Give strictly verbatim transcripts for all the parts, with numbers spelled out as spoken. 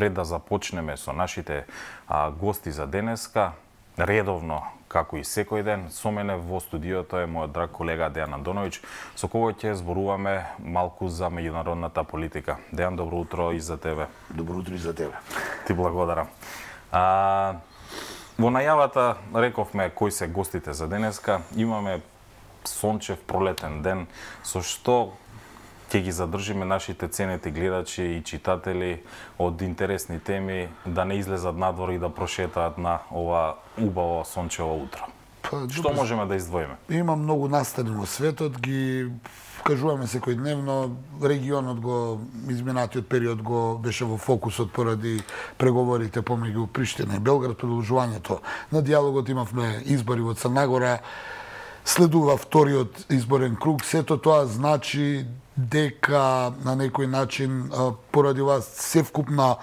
пред да започнеме со нашите а, гости за денеска, редовно, како и секој ден, со мене во студиото е мојот драг колега Дејан Андоновиќ, со кого ќе зборуваме малку за меѓународната политика. Дејан, добро утро и за тебе. Добро утро и за тебе. Ти благодарам. А, во најавата рековме кои се гостите за денеска. Имаме сончев пролетен ден, со што ќе ги задржиме нашите ценети гледачи и читатели од интересни теми, да не излезат надвор и да прошетаат на ова убаво сончево утро. Па, што можеме да издвоиме? Има многу настани во светот, ги кажуваме секојдневно, регионот го изминатиот период го беше во фокусот поради преговорите помеѓу Приштина и Белград, продолжувањето на диалогот, имавме избори во Црна Гора, следува вториот изборен круг, сето тоа значи дека на некој начин поради вас севкупна,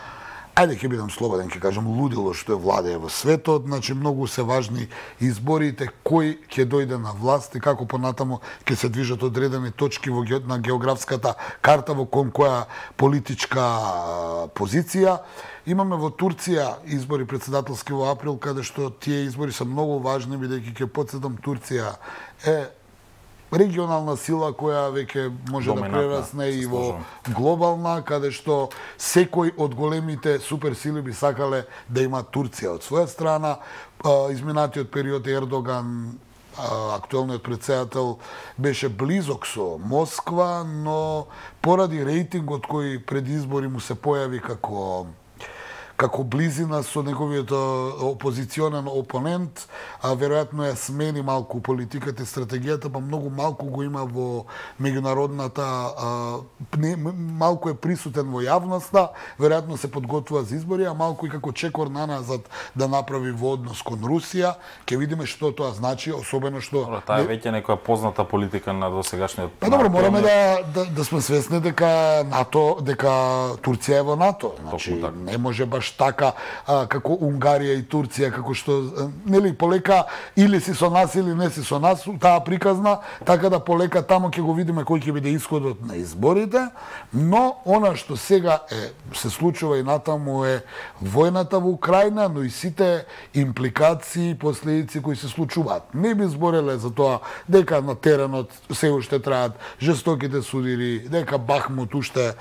ајде ќе бидам слободен, ќе кажам, лудило што е владеје во светот, значи многу се важни изборите, кој ќе дојде на власт и како понатаму ќе се движат одредени точки во на географската карта во кон која политичка позиција. Имаме во Турција избори председателски во април, каде што тие избори се многу важни, бидејќи ќе потсетам, Турција е регионална сила која веќе може да прерасне и во глобална, каде што секој од големите суперсили би сакале да има Турција од своја страна. Изминатиот период Ердоган, актуелниот председател, беше близок со Москва, но поради рейтингот кој пред избори му се појави како како близина со неговиот опозиционен опонент, а веројатно ја смени малку политиката и стратегијата, па многу малку го има во меѓународната, а, не, малку е присутен во јавноста, веројатно се подготвува за избори, а малку и како чекор на назад да направи во однос кон Русија. Ќе видиме што тоа значи, особено што... Добро, таа е веќе некоја позната политика на досегашниот... Па добро, мораме да, да, да сме свесни дека НАТО, дека Турција е во НАТО. Значи, не може баш така а, како Унгарија и Турција, како што, нели, полека или си со нас или не си со нас, таа приказна, така да полека тамо ќе го видиме кој ќе биде исходот на изборите, но она што сега е, се случува и натаму е војната во Украина, но и сите импликации и последици кои се случуваат. Не би збореле за тоа дека на теренот се уште траат жестоките судири, дека Бахмут уште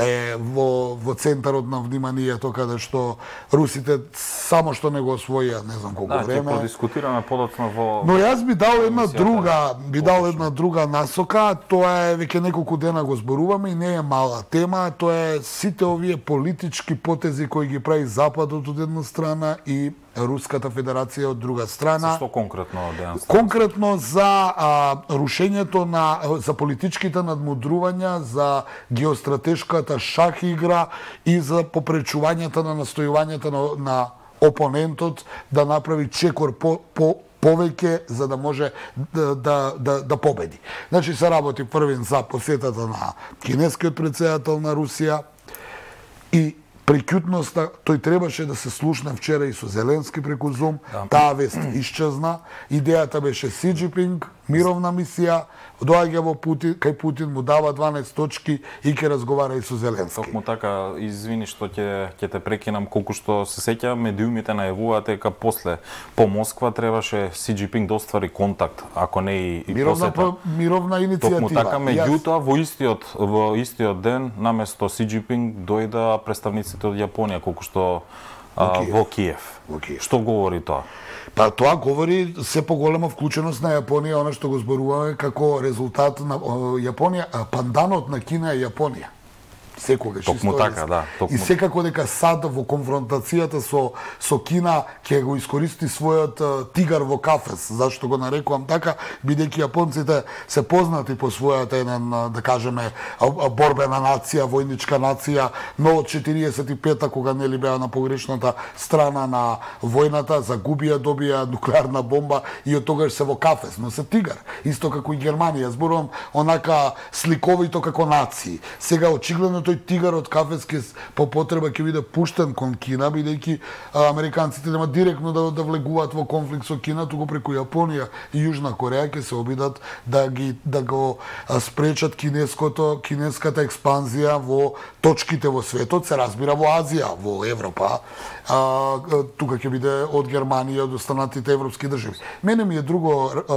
е во, во центарот на вниманието, каде што русите само што не го освоија, не знам колку да, време. Да, ќе подискутираме подоцна во... Но јас би дал една друга, би дал една друга насока, тоа е, веќе неколку дена го зборуваме и не е мала тема, тоа е сите овие политички потези кои ги прави Западот од една страна и Руската Федерација од друга страна. Што конкретно, Дејан? Конкретно за а, рушењето на за политичките надмудрувања, за геостратешката шах игра и за попречувањето на настојувањето на, на опонентот да направи чекор по, по повеќе за да може да, да, да, да победи. Значи се работи првен за посетата на кинескиот председател на Русија и прекјутноста, тој требаше да се слушна вчера и со Зеленски преку Зум, да. Таа вест исчезна. Идејата беше Си Џинпинг, мировна мисија, доаѓа во Путин, кај Путин му дава дванаесет точки и ќе разговара и со Зеленски. Токму така, извини што ќе ќе те прекинам, колку што се сеќавам, медиумите најавуваат дека после по Москва требаше Си Џинпинг да оствари контакт, ако не и, и мировна посета. Мировна иницијатива. Токму така, меѓутоа во истиот во истиот ден наместо Си Џинпинг дојда представниците од Јапонија, колку што а, во Киев. Во Киев. Што говори тоа? Па тоа говори се поголема вклученост на Јапонија, она што го зборуваме како резултат на Јапонија, панданот на Кина е Јапонија. Секогаш историјата. Да, и секако дека САД во конфронтацијата со со Кина ќе го искористи својот тигар во кафес, зашто го нарекувам така, бидејќи јапонците се познати по својата една, да кажеме, борбена нација, војничка нација, но од четириесет и пета кога нели беа на погрешната страна на војната, загубија, добија нуклеарна бомба и од тогаш се во кафес, но се тигар, исто како и Германија, зборувам онака сликовито како нации. Сега очигледно тој тигар од кафеске по потреба ќе биде пуштен кон Кина, бидејќи американците нема директно да, да влегуваат во конфликт со Кина, туку преку Јапонија и Јужна Кореја ќе се обидат да ги да го спречат кинеското кинеската експанзија во точките во светот, се разбира во Азија, во Европа. А, тука ќе биде од Германија до останатите европски држави. Мене ми е друго а,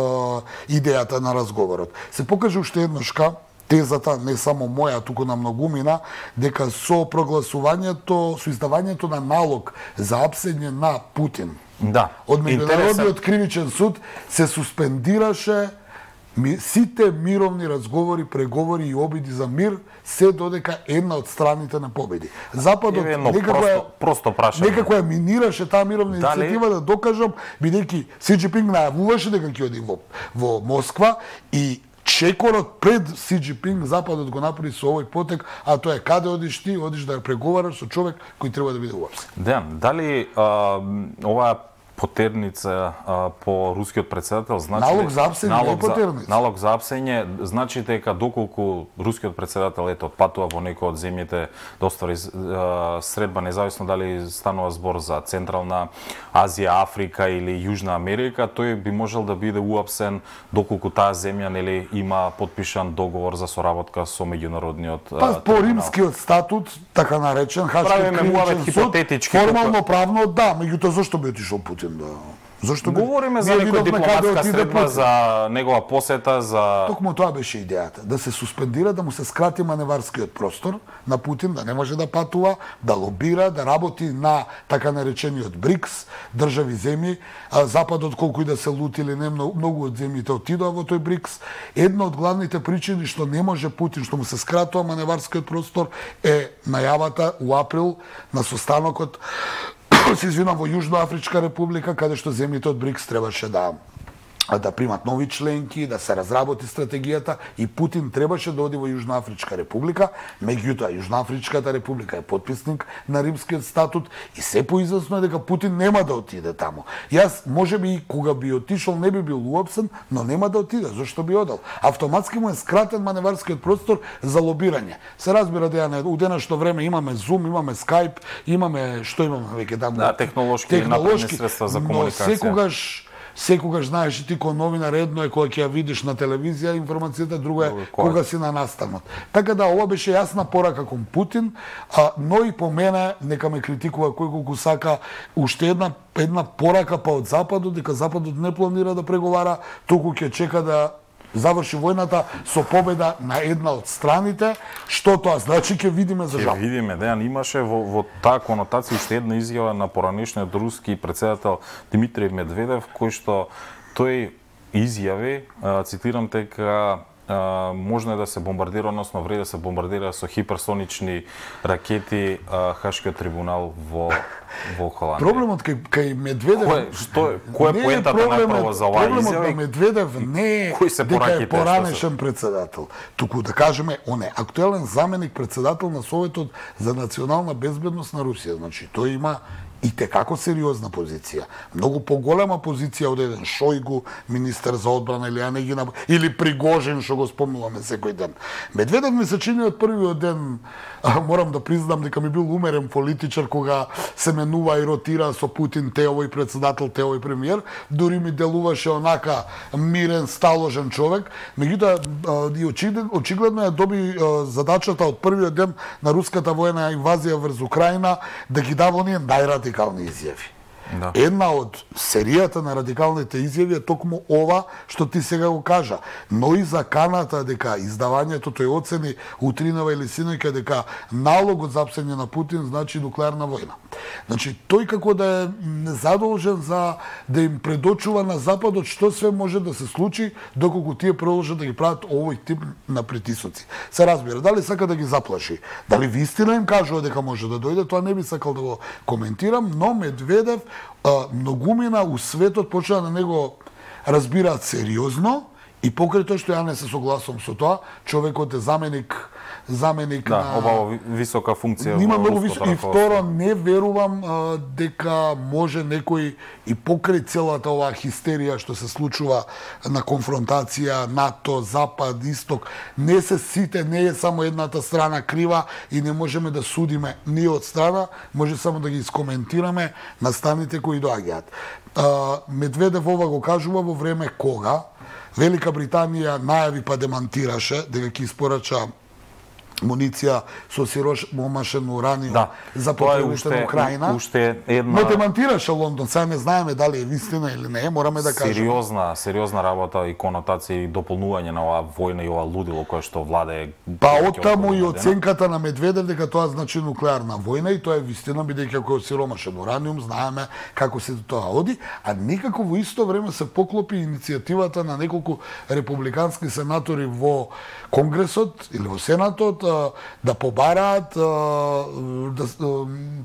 идејата на разговорот. Се покаже уште еднашка тезата, не само моја, туку на многумина, дека со прогласувањето, со издавањето на налог за апсење на Путин, да, од Меѓународниот кривичен суд се суспендираше сите мировни разговори, преговори и обиди за мир, се додека една од страните на победи. Западот некако ја минираше таа мировна иницијатива, да докажам, бидејќи Си Џинпинг најавуваше дека ќе оди во, во Москва и чекорот пред Си Џинпинг Западот го направи со овој потек, а тоа е каде одиш ти, одиш да преговараш со човек кој треба да биде уапсен. Дејан, дали а, оваа потерница а, по рускиот председател значи налог за апсење, налог за налог за апсење значи дека доколку рускиот председател ето патува во некој од земјите да оствари средба, независно дали станува збор за Централна Азија, Африка или Јужна Америка, тој би можел да биде уапсен доколку таа земја нели има подпишан договор за соработка со меѓународниот па, по Римскиот статут, така наречен Хашки кривичен суд, формално правно да, меѓутоа зошто би отишол Путин? Да. Зашто говориме за некој дипломатска средба, за негова посета, за... Токму тоа беше идејата. Да се суспендира, да му се скрати маневарскиот простор на Путин, да не може да патува, да лобира, да работи на така наречениот БРИКС, држави земји. Западот, колку и да се лутили, не многу од земјите отидоа во тој БРИКС. Една од главните причини што не може Путин, што му се скратува маневарскиот простор, е најавата у април на состанокот се извинам, во Јужна Афричка Република, каде што земјите од БРИКС требаше да да примат нови членки, да се разработи стратегијата и Путин требаше да оди во Јужна Афричка Република, меѓутоа Јужна Афричката Република е подписник на Римскиот статут и се поизасно е дека Путин нема да отиде таму. Јас можеби и кога би отишол не би бил уапсен, но нема да отиде, зашто би одел. Автоматски му е скратен маневарскиот простор за лобирање. Се разбира дека не, у денешно време имаме Zoom, имаме Skype, имаме што имаме веќе таму. Да, технолошки, технолошки средства за комуникација. Но секогаш Секогаш знаеш и ти кој новина редно е кога ќе ја видиш на телевизија информацијата, друго е кога си на настанот. Така да, ова беше јасна порака кон Путин, а, но и по мене, нека ме критикува кој колку сака, уште една една порака па од Западот, дека Западот не планира да преговара, туку ќе чека да заврши војната со победа на една од страните, што тоа значи ќе видиме за жал. Ќе видиме, Дејан, имаше во, во таа конотација уште една изјава на поранешниот руски председател Димитриј Медведев, кој што тој изјави, цитирам, дека можно е да се бомбардира, односно вреди да се бомбардира со хиперсонични ракети Хашкиот трибунал во во Холандија. Проблемот кај, кај Медведев кој, што кој е поентата најпрво за оваа изјава? Проблемот на Медведев не е дека е поранешен председател, туку да кажеме он е актуелен заменик председател на Советот за национална безбедност на Русија, значи тој има и текако сериозна позиција. Многу поголема позиција од еден Шојгу, министер за одбрана, или Анегина, или Пригожин, што го спомнуваме секој ден. Медведев ми се чини од првиот ден, а, морам да признам дека ми бил умерен политичар кога се менува и ротира со Путин, те овој председател, те овој премиер, дури ми делуваше онака мирен, сталожен човек. Меѓутоа, и очигледно ја доби задачата од првиот ден на руската воена инвазија врз Украина да ги дава оние најрати радикални изјави. Да. Една од серијата на радикалните изјави е токму ова што ти сега го кажа. Но и заканата дека издавањето тој оцени утринава или синоќа дека налогот за апсење на Путин значи нуклеарна војна. Значи тој како да е задолжен за да им предочува на Западот што све може да се случи доколку тие продолжат да ги прават овој тип на притисоци. Се разбира, дали сака да ги заплаши, дали вистина им кажува дека може да дојде, тоа не би сакал да го коментирам, но Медведев многумина у светот почна на него разбираат сериозно и покрај тоа што ја не се согласувам со тоа, човекот е заменик заменик да, на... Обава висока функција. Има многу висока. И второ, не верувам а, дека може некој и покрај целата оваа хистерија што се случува на конфронтација НАТО, Запад, Исток, не се сите, не е само едната страна крива и не можеме да судиме ни од страна, може само да ги искоментираме на станите кои доаѓаат. А, Медведев ова го кажува во време кога Велика Британија најави па демантираше дека ќе испорача муниција со сиромашен ураниум да, за потребите на Украина. Уште една... Но демантираше Лондон. Сега не знаеме дали е вистина или не, мораме да кажеме. Сериозна, сериозна работа и конотација и дополнување на оваа војна и ова лудило кое што владае. Па оттаму и оценката на Медведев дека тоа значи нуклеарна војна и тоа е вистина бидејќи како сиромашен ураниум знаеме како се тоа оди, а никако во исто време се поклопи иницијативата на неколку републикански сенатори во Конгресот или во Сенатот да побараат да,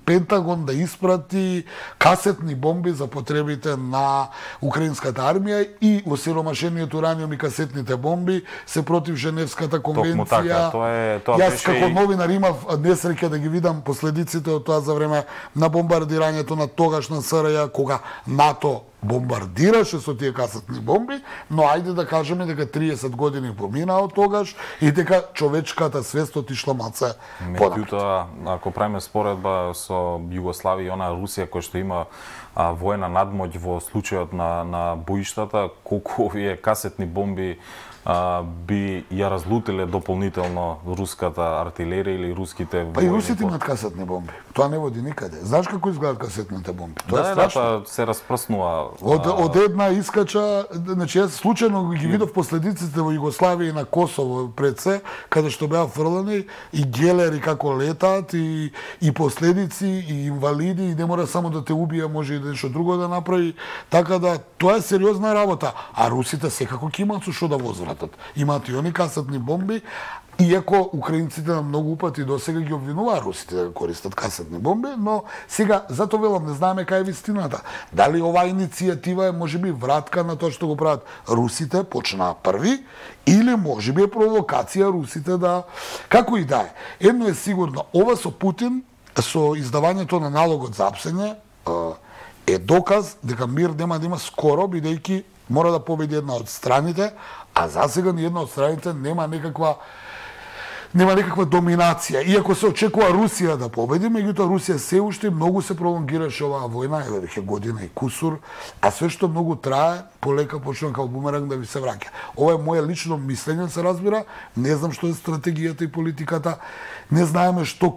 Пентагон да испрати касетни бомби за потребите на украинската армија и осиромашениот ураниум и касетните бомби се против Женевската конвенција. Така, тоа е, тоа Јас како и... новинар имав несреќа да ги видам последиците од тоа за време на бомбардирањето на тогашна СРА кога НАТО бомбардираше со тие касетни бомби, но ајде да кажеме дека тридесет години помина од тогаш и дека човечката свест отишла маце понапред. Меѓутоа, ако правиме споредба со Југославија, она Русија која што има а, воена надмоќ во случајот на, на боиштата, колку овие касетни бомби а, би ја разлутиле дополнително руската артилерија или руските... Па и русите имат касетни бомби. Тоа не води никаде. Знаеш како изгледат касетните бомби? Тоа да, е страшно. Да, се распрснува. Од, од една искача... Значи, јас случајно ги видов последиците во Југославија и на Косово пред се, каде што беа фрлани и гелери како летаат, и, и последици, и инвалиди, и не мора само да те убија, може и нешто друго да направи. Така да, тоа е сериозна работа. А русите секако ќе имат со што да возвратат. Имаат и они касетни бомби, иако украинците на многу пати досега ги обвинуваа русите да користат касетни бомби, но сега зато велам не знаеме кај е вистината. Дали оваа иницијатива е можеби вратка на тоа што го прават русите, почнаа први, или можеби е провокација русите да како и да е. Едно е сигурно, ова со Путин, со издавањето на налогот за апсење е доказ дека мир нема да има скоро, бидејќи мора да победи една од страните, а засега ни една од страните нема некаква нема некаква доминација. Иако се очекува Русија да победи, меѓутоа Русија се уште многу се пролонгираше оваа војна, еве веќе година и кусур, а све што многу трае, полека почнува како бумеранг да ви се враќа. Ова е моје лично мислење, се разбира, не знам што е стратегијата и политиката. Не знаеме што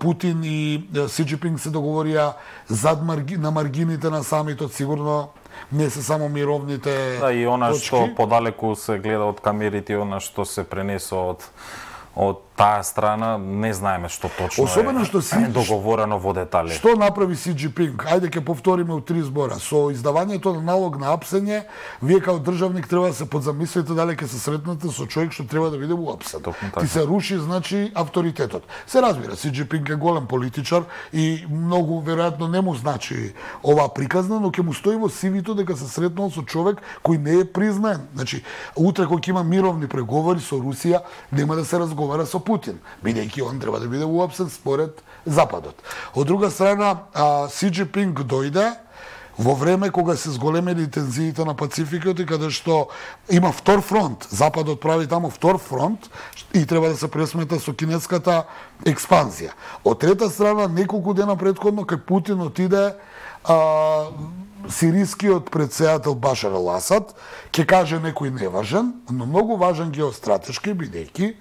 Путин и Си Џинпинг се договорија зад марги, на маргините на самитот, сигурно не се само мировните. Да, и она точки. Што подалеку се гледа од камерите, она што се пренесува од од таа страна, не знаеме што точно особено е што си, договорено во детали. Што направи Си Џинпинг? Ајде ке повториме у три збора. Со издавањето на налог на апсење, вие као државник треба да се подзамислите дали ке се сретнете со човек што треба да биде уапсен. Ти се руши, значи, авторитетот. Се разбира, Си Џинпинг е голем политичар и многу веројатно не му значи ова приказна, но ке му стои во сивито дека се сретнал со човек кој не е признаен. Значи, утре кога ќе има мировни преговори со Русија, нема да се разговара со Путин, бидејќи он треба да биде уапсен според Западот. Од друга страна, Си Џинпинг дојде во време кога се зголемени тензиите на Пацификот и каде што има втор фронт. Западот прави таму втор фронт и треба да се пресмета со кинеската експанзија. Од трета страна, неколку дена предходно, кај Путин отиде а, сирискиот председател Башар ал Асад, ќе каже некој неважен, но многу важен геостратешки, бидејќи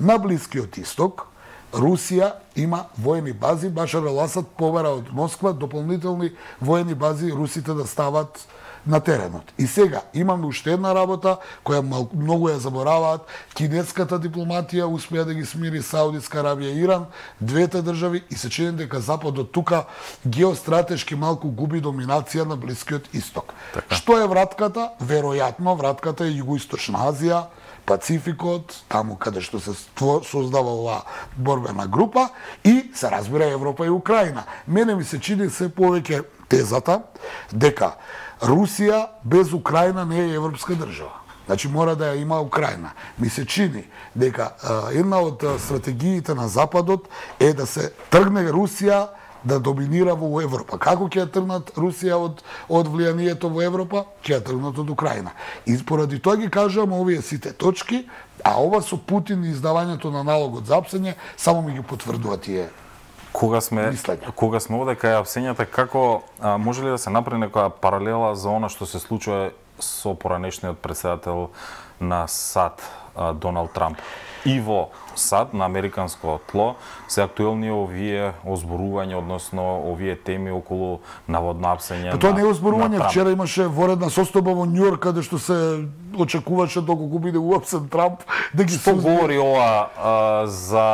на Близкиот Исток Русија има воени бази. Башар ал Асад побара од Москва дополнителни воени бази русите да стават на теренот. И сега имаме уште една работа која многу ја забораваат. Кинеската дипломатија успеа да ги смири Саудиска Аравија и Иран, двете држави, и се чини дека Западот тука геостратешки малку губи доминација на Блискиот Исток. Така. Што е вратката? Веројатно вратката е Југоисточна Азија, Пацификот, таму каде што се создава оваа борбена група, и се разбира Европа и Украина. Мене ми се чини се повеќе тезата дека Русија без Украина не е европска држава. Значи, мора да ја има Украина. Ми се чини дека една од стратегиите на Западот е да се тргне Русија да доминира во Европа. Како ќе ја тргнат Русија од, од влијанието во Европа? Ќе ја тргнат од Украина. И поради тоа ги кажам овие сите точки, а ова со Путин и издавањето на налогот за апсење само ми ги потврдува тие. Кога сме, кога сме овде кај апсењата, како а, може ли да се направи некоја паралела за она што се случува со поранешниот председател на САД, Доналд Трамп? И во САД, на американско тло, се актуелни овие озборувања, односно овие теми околу наводно апсење на Трамп. Тоа не е озборување. Вчера имаше воредна состојба во Њујорк, каде што се очекуваше доколку биде уапсен Трамп. Да ги што говори ова а, за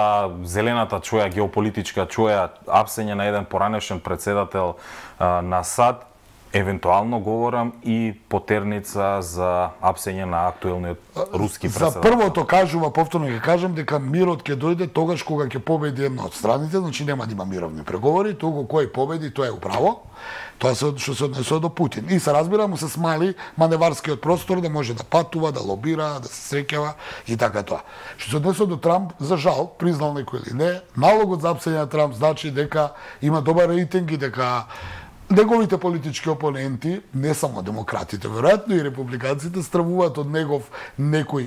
зелената чоја, геополитичка чоја, апсење на еден поранешен председател а, на САД, евентуално говорам и потерница за апсење на актуелниот руски председател. За првото кажува, повторно ќе кажам, дека мирот ќе дојде тогаш кога ќе победи една од страните, значи нема да има мировни преговори, туку кој победи, тоа е управо. Тоа се што се однесува до Путин. И се разбира, му се смали маневарскиот простор да може да патува, да лобира, да се среќава и така тоа. Што се однесува до Трамп, за жал, признал некој или не, налогот за апсење на Трамп значи дека има добар рейтинг и дека неговите политички опоненти, не само демократите, веројатно и републиканците, стравуваат од негов некој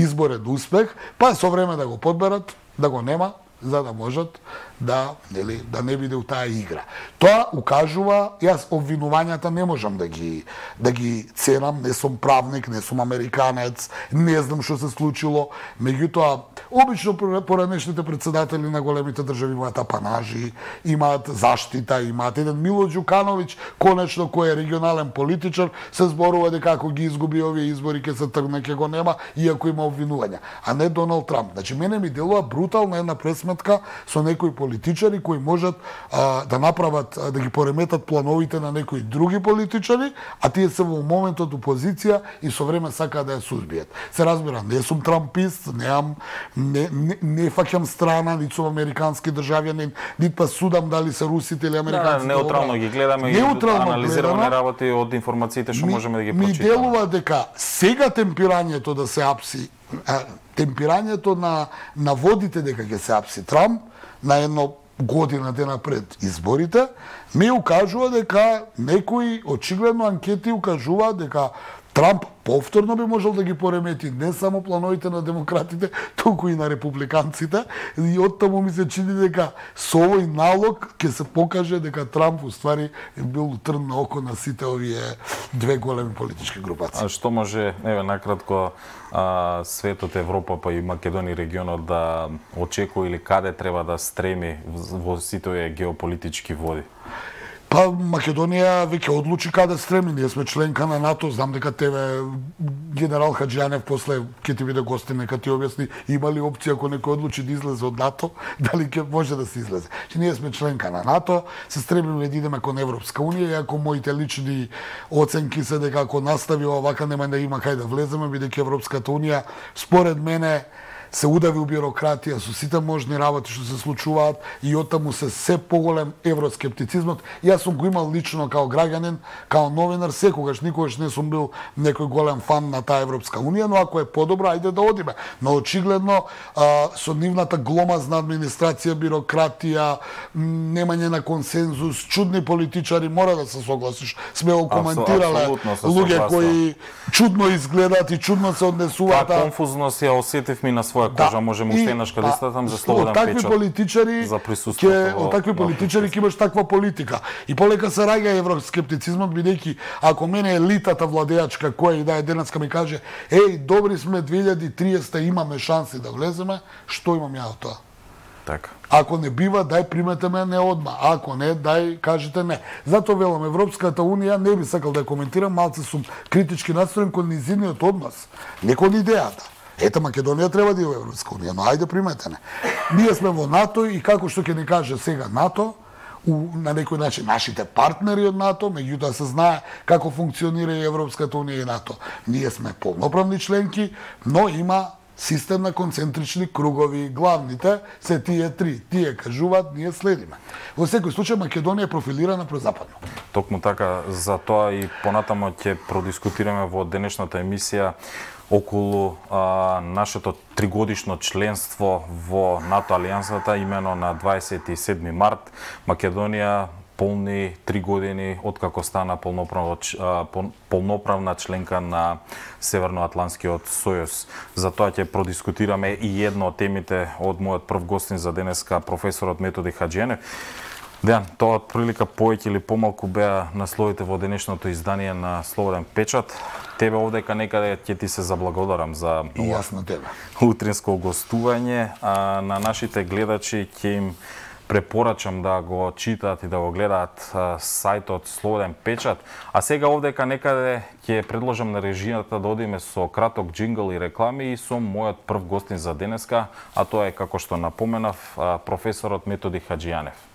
изборен успех, па со време да го подберат, да го нема, за да можат да, нели, да не биде у таа игра. Тоа укажува, јас обвинувањата не можам да ги, да ги ценам, не сум правник, не сум американец, не знам што се случило, меѓутоа, обично поранешните председатели на големите држави имаат апанажи, имаат заштита, имаат еден Мило Ѓукановиќ, конечно кој е регионален политичар, се зборува дека ако ги изгуби овие избори ќе се тргне, ќе го нема, иако има обвинувања, а не Доналд Трамп. Значи мене ми делува брутална една пресметка со некои политичари кои можат а, да направат а, да ги пореметат плановите на некои други политичари, а тие се во моментот опозиција и со време сакаат да ја сузбијат. Се разбира, не сум трампист, неам Не, не, не факам страна, нито сум американски државјанин, нито па судам дали се русите или американците. Да, неутрално ги гледаме и анализираме работи од информациите што можеме да ги прочитаме. Ми делува дека сега темпирањето да се апси, темпирањето на, на водите дека ќе се апси Трамп, на едно година дена пред изборите, ми укажува дека некои очигледно анкети укажуваат дека Трамп повторно би можел да ги поремети не само плановите на демократите, туку и на републиканците. И оттаму ми се чини дека со овој налог ќе се покаже дека Трамп уствари бил трн на око на сите овие две големи политички групации. А што може, еве накратко, а, светот, Европа па и Македонија регионот да очекува или каде треба да стреми во сите овие геополитички води? Па Македонија веќе одлучи каде стреми. Ние сме членка на НАТО, знам дека тебе генерал Хаџи Јанев после ќе ти биде гостин, нека ти објасни има ли опција ако некој одлучи да излезе од НАТО, дали ќе може да се излезе. Че ние сме членка на НАТО, се стремиме да идеме кон Европска унија, иако моите лични оценки се дека ако настави овака нема да има кај да влеземе, бидејќи Европската унија според мене се удави у бирократија со сите можни работи што се случуваат и оттаму се се поголем евроскептицизмот. Јас сум го имал лично као граѓанин, као новинар, секогаш никогаш не сум бил некој голем фан на таа Европска унија, но ако е подобра, ајде да одиме. Но очигледно а, со нивната гломазна администрација, бирократија, немање на консензус, чудни политичари, мора да се согласиш. Сме го коментирале луѓе кои чудно изгледаат и чудно се однесуваат. Та конфузност ја осетив ми на своја кожа, да. Можем уште еднаш каде статам за Слободен печат. За присуството. Од такви политичари ќе имаш таква политика. И полека се раѓа евроскептицизмот, бидејќи ако мене елитата владеачка која и да е денеска ми каже еј, добри сме две илјади и триесета, имаме шанси да влеземе, што имам ја од тоа? Така. Ако не бива, дај примете ме не одма. Ако не, дај кажете не. Затоа велам, Европската унија не би сакал да ја коментирам, малце сум критички настроен кон низиниот однос, не кон идејата. Ете, Македонија треба да е во Европска унија, но ајде приметене. Ние сме во НАТО и како што ќе ни каже сега НАТО, у, на некој начин нашите партнери од НАТО, меѓутоа се знае како функционира и Европската унија и НАТО. Ние сме полноправни членки, но има систем на концентрични кругови. Главните се тие три. Тие кажуваат, ние следиме. Во секој случај, Македонија е профилирана прозападно. Токму така, за тоа и понатамо ќе продискутираме во денешната емисија околу а, нашето тригодишно членство во НАТО алијансата, имено на дваесет и седми март. Македонија полни три години откако стана полноправна, полноправна членка на Северноатланскиот сојуз. Затоа ќе продискутираме и една од темите од мојот прв гостин за денеска, професорот Методи Хаџи Јанев. Дејан, тоа од прилика повеќе или помалку беа насловите во денешното издание на Слободен печат. Тебе овдека некаде ќе ти се заблагодарам за јасно тебе утринско гостување, а на нашите гледачи ќе им препорачам да го читаат и да го гледаат сајтот Слободен печат. А сега овдека некаде ќе предложам на режијата да одиме со краток джингл и реклами и со мојот прв гостин за денеска, а тоа е, како што напоменав, професорот Методи Хаџи Јанев.